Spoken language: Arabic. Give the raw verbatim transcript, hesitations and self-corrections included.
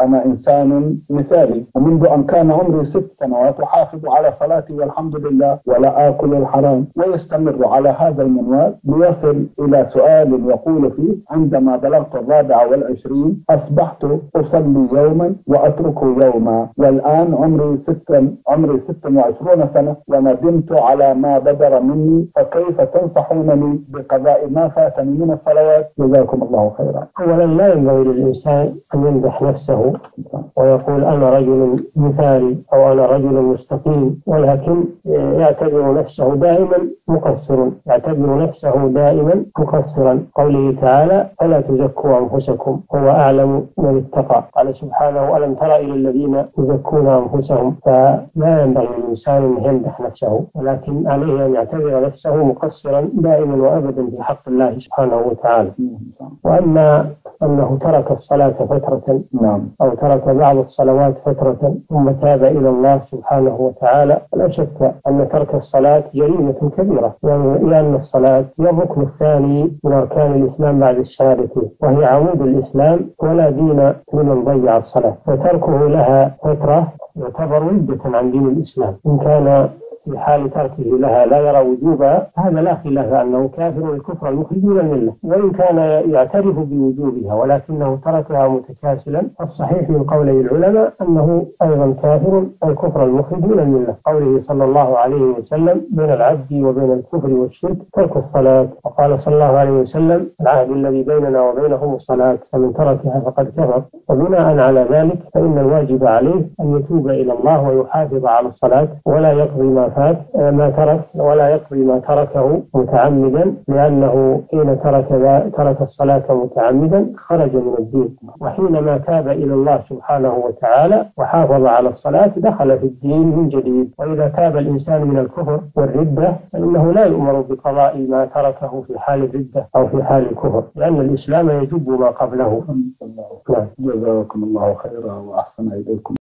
أنا إنسان مثالي، ومنذ أن كان عمري ست سنوات أحافظ على صلاتي والحمد لله ولا آكل الحرام، ويستمر على هذا المنوال ليصل إلى سؤال يقول فيه: عندما بلغت الرابعة والعشرين أصبحت أصلي يوما وأتركه يوما، والآن عمري ست عمري ست وعشرون سنة وندمت على ما بدر مني، فكيف تنصحونني بقضاء ما فاتني من الصلوات؟ جزاكم الله خيرا. أولا لا ينبغي للإنسان أن يمدح نفسه ويقول أنا رجل مثالي أو أنا رجل مستقيم، ولكن يعتبر نفسه دائما مقصرا يعتبر نفسه دائما مقصرا قوله تعالى: فلا تزكوا أنفسكم هو أعلم من اتقى. قال سبحانه: ألم تر إلى الذين يزكون أنفسهم. فلا ينبغي للإنسان أن يمدح نفسه، ولكن عليه أن يعتبر نفسه مقصرا دائما وأبدا في حق الله سبحانه وتعالى. وأما أنه ترك الصلاة فترة أو ترك بعض الصلوات فترة ثم تاب إلى الله سبحانه وتعالى، لا شك أن ترك الصلاة جريمة كبيرة، لأن الصلاة هي الركن الثاني من أركان الإسلام بعد الشهادة، وهي عمود الإسلام، ولا دين لمن ضيع الصلاة، فتركه لها فترة يعتبر ردة عن دين الإسلام. إن كان في حال تركه لها لا يرى وجوبها هذا لا خلاف أنه كافر الكفر المخرج من الملة، وإن كان يعترف بوجوبها ولكنه تركها متكاسلا فالصحيح من قولي العلماء أنه أيضا كافر الكفر المخرج من الملة، قوله صلى الله عليه وسلم: بين العبد وبين الكفر والشرك ترك الصلاة. وقال صلى الله عليه وسلم: العهد الذي بيننا وبينهم الصلاة، فمن تركها فقد كفر. وبناء على ذلك فإن الواجب عليه أن يتوب إلى الله ويحافظ على الصلاة ولا يقضي ما ما ترك ولا يقضي ما تركه متعمدا، لأنه حين ترك ترك الصلاة متعمدا خرج من الدين، وحينما تاب إلى الله سبحانه وتعالى وحافظ على الصلاة دخل في الدين من جديد. وإذا تاب الإنسان من الكفر والردة فإنه لا يؤمر بقضاء ما تركه في حال الردة أو في حال الكفر، لأن الإسلام يجب ما قبله. جزاكم الله خيرا وأحسن إليكم.